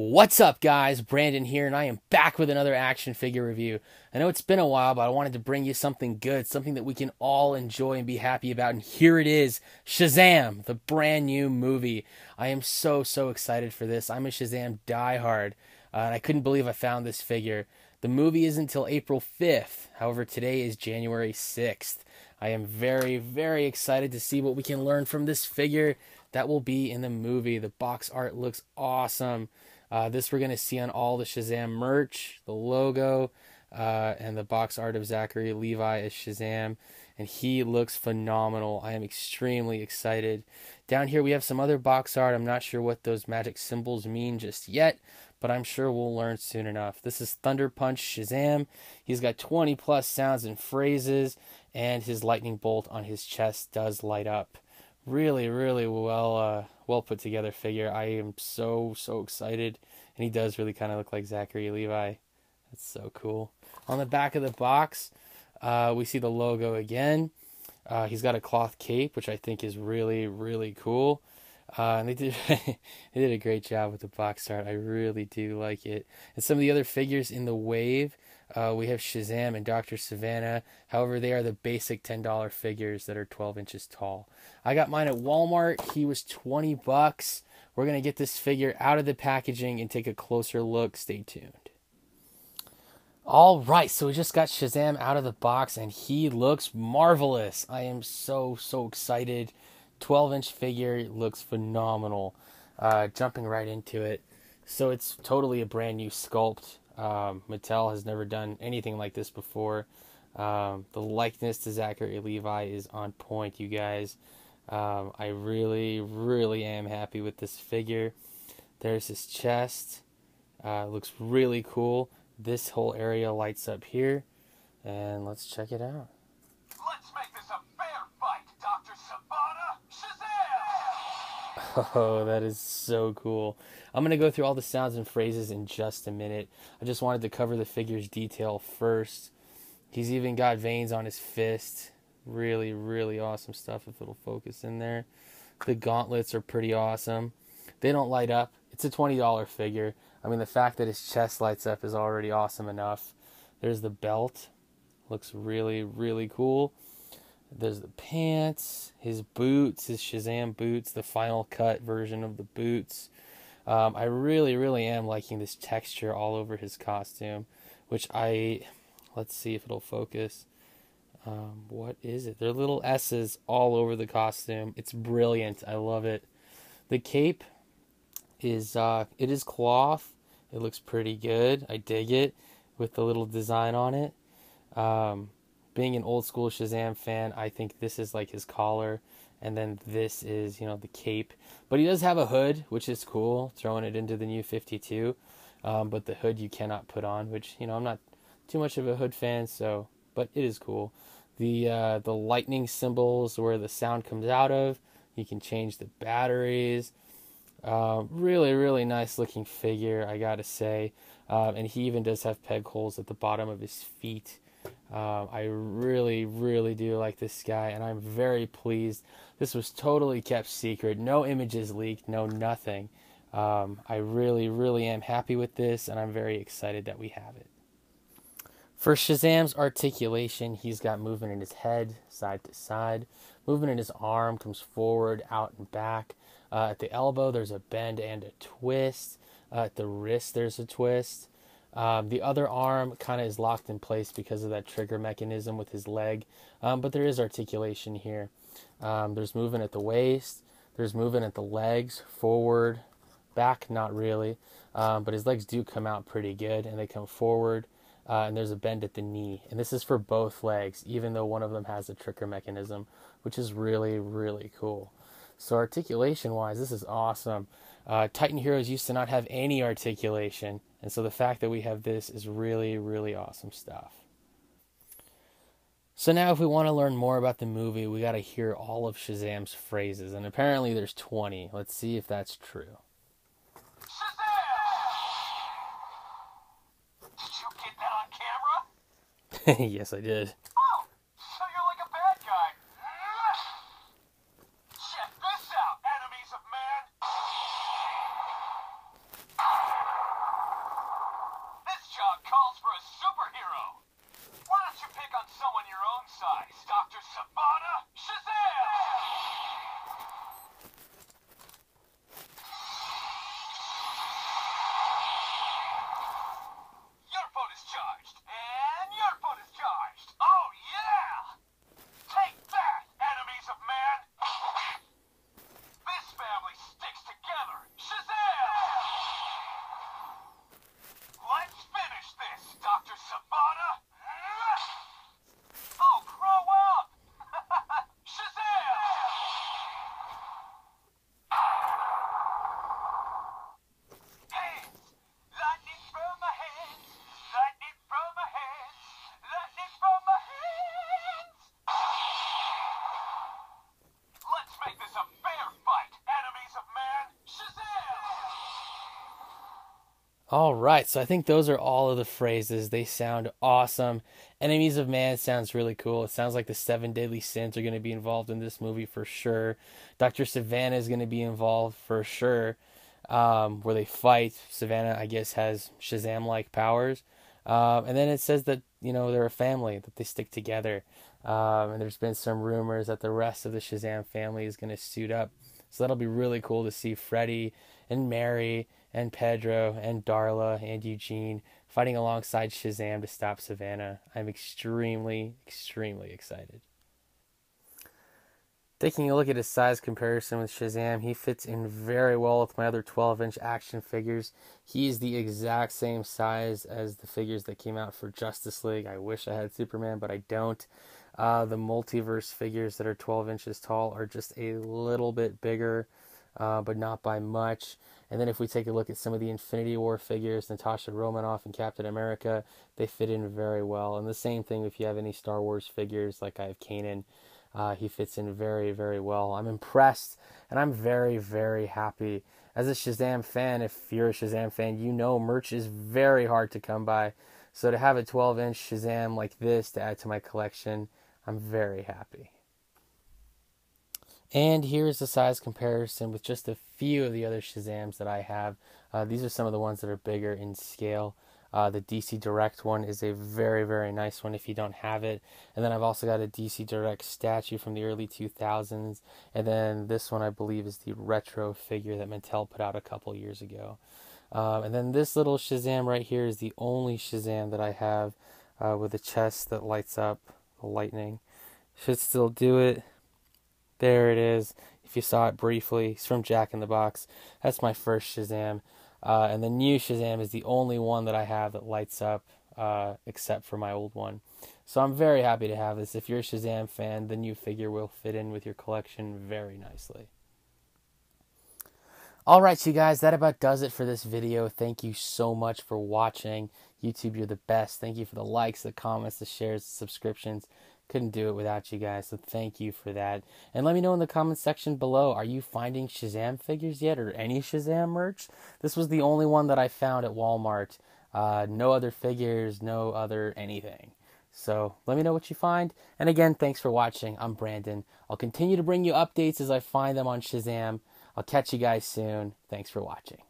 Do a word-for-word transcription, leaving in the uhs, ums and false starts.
What's up, guys? Brandon here, and I am back with another action figure review. I know it's been a while, but I wanted to bring you something good, something that we can all enjoy and be happy about, and here it is, Shazam, the brand new movie. I am so, so excited for this. I'm a Shazam diehard, uh, and I couldn't believe I found this figure. The movie isn't until April fifth, however, today is January sixth. I am very, very excited to see what we can learn from this figure that will be in the movie. The box art looks awesome. Uh, this we're going to see on all the Shazam merch, the logo, uh, and the box art of Zachary Levi as Shazam. And he looks phenomenal. I am extremely excited. Down here we have some other box art. I'm not sure what those magic symbols mean just yet, but I'm sure we'll learn soon enough. This is Thunder Punch Shazam. He's got twenty plus sounds and phrases, and his lightning bolt on his chest does light up. Really, really well uh, well put together figure. I am so, so excited. And he does really kind of look like Zachary Levi. That's so cool. On the back of the box, uh, we see the logo again. Uh, he's got a cloth cape, which I think is really, really cool. Uh, and they did, they did a great job with the box art. I really do like it. And some of the other figures in the wave, uh, we have Shazam and Doctor Savannah. However, they are the basic ten dollar figures that are twelve inches tall. I got mine at Walmart. He was twenty bucks. We're going to get this figure out of the packaging and take a closer look. Stay tuned. All right, so we just got Shazam out of the box, and he looks marvelous. I am so, so excited. twelve inch figure looks phenomenal. Uh, jumping right into it. So it's totally a brand new sculpt. Um, Mattel has never done anything like this before. Um, the likeness to Zachary Levi is on point, you guys. Um, I really, really am happy with this figure. There's his chest. Uh, looks really cool. This whole area lights up here. And let's check it out. Let's make this a fair fight, Doctor Savannah Shazam! Oh, that is so cool. I'm going to go through all the sounds and phrases in just a minute. I just wanted to cover the figure's detail first. He's even got veins on his fist. Really, really awesome stuff if it'll focus in there. The gauntlets are pretty awesome. They don't light up. It's a twenty dollar figure. I mean, the fact that his chest lights up is already awesome enough. There's the belt. Looks really, really cool. There's the pants, his boots, his Shazam boots, the final cut version of the boots. Um, I really, really am liking this texture all over his costume, which I, let's see if it'll focus. Um, what is it? There are little S's all over the costume. It's brilliant. I love it. The cape is, uh, it is cloth. It looks pretty good. I dig it with the little design on it. Um, being an old school Shazam fan, I think this is like his collar, and then this is, you know, the cape. But he does have a hood, which is cool, throwing it into the new fifty-two. Um, but the hood you cannot put on, which, you know, I'm not too much of a hood fan, so, but it is cool. The, uh, the lightning symbols where the sound comes out of, you can change the batteries. Uh, really, really nice looking figure, I gotta say. Um, and he even does have peg holes at the bottom of his feet. Um, I really, really do like this guy, and I'm very pleased. This was totally kept secret. No images leaked, no nothing. Um, I really, really am happy with this, and I'm very excited that we have it. For Shazam's articulation, he's got movement in his head, side to side. Movement in his arm comes forward, out, and back. Uh, at the elbow, there's a bend and a twist. Uh, at the wrist, there's a twist. Um, the other arm kind of is locked in place because of that trigger mechanism with his leg, um, but there is articulation here. Um, there's movement at the waist, there's movement at the legs, forward, back, not really, um, but his legs do come out pretty good, and they come forward, uh, and there's a bend at the knee, and this is for both legs, even though one of them has a trigger mechanism, which is really, really cool. So articulation-wise, this is awesome. Uh, Titan Heroes used to not have any articulation, and so the fact that we have this is really, really awesome stuff. So now if we want to learn more about the movie, we got to hear all of Shazam's phrases, and apparently there's twenty. Let's see if that's true. Shazam! Did you get that on camera? Yes, I did. All right, so I think those are all of the phrases. They sound awesome. Enemies of Man sounds really cool. It sounds like the Seven Deadly Sins are going to be involved in this movie for sure. Doctor Savannah is going to be involved for sure, um, where they fight. Savannah, I guess, has Shazam-like powers. Um, and then it says that, you know, they're a family, that they stick together. Um, and there's been some rumors that the rest of the Shazam family is going to suit up. So that'll be really cool to see Freddy and Mary and Pedro and Darla and Eugene fighting alongside Shazam to stop Savannah. I'm extremely, extremely excited. Taking a look at his size comparison with Shazam, he fits in very well with my other twelve inch action figures. He is the exact same size as the figures that came out for Justice League. I wish I had Superman, but I don't. Uh, the multiverse figures that are twelve inches tall are just a little bit bigger, uh, but not by much. And then if we take a look at some of the Infinity War figures, Natasha Romanoff and Captain America, they fit in very well. And the same thing if you have any Star Wars figures, like I have Kanan. Uh, he fits in very, very well. I'm impressed, and I'm very, very happy. As a Shazam fan, if you're a Shazam fan, you know merch is very hard to come by. So to have a twelve inch Shazam like this to add to my collection, I'm very happy. And here's the size comparison with just a few of the other Shazams that I have. Uh, these are some of the ones that are bigger in scale. Uh, the D C Direct one is a very, very nice one if you don't have it. And then I've also got a D C Direct statue from the early two thousands. And then this one, I believe, is the retro figure that Mattel put out a couple years ago. Um, and then this little Shazam right here is the only Shazam that I have uh, with a chest that lights up. Lightning should still do it. There it is. If you saw it briefly, it's from Jack in the Box. That's my first Shazam, uh, and the new Shazam is the only one that I have that lights up, uh, except for my old one. So I'm very happy to have this. If you're a Shazam fan, the new figure will fit in with your collection very nicely. All right, you guys, that about does it for this video. Thank you so much for watching. YouTube, you're the best. Thank you for the likes, the comments, the shares, the subscriptions. Couldn't do it without you guys, so thank you for that. And let me know in the comments section below, are you finding Shazam figures yet, or any Shazam merch? This was the only one that I found at Walmart. Uh, no other figures, no other anything. So let me know what you find. And again, thanks for watching. I'm Brandon. I'll continue to bring you updates as I find them on Shazam. I'll catch you guys soon. Thanks for watching.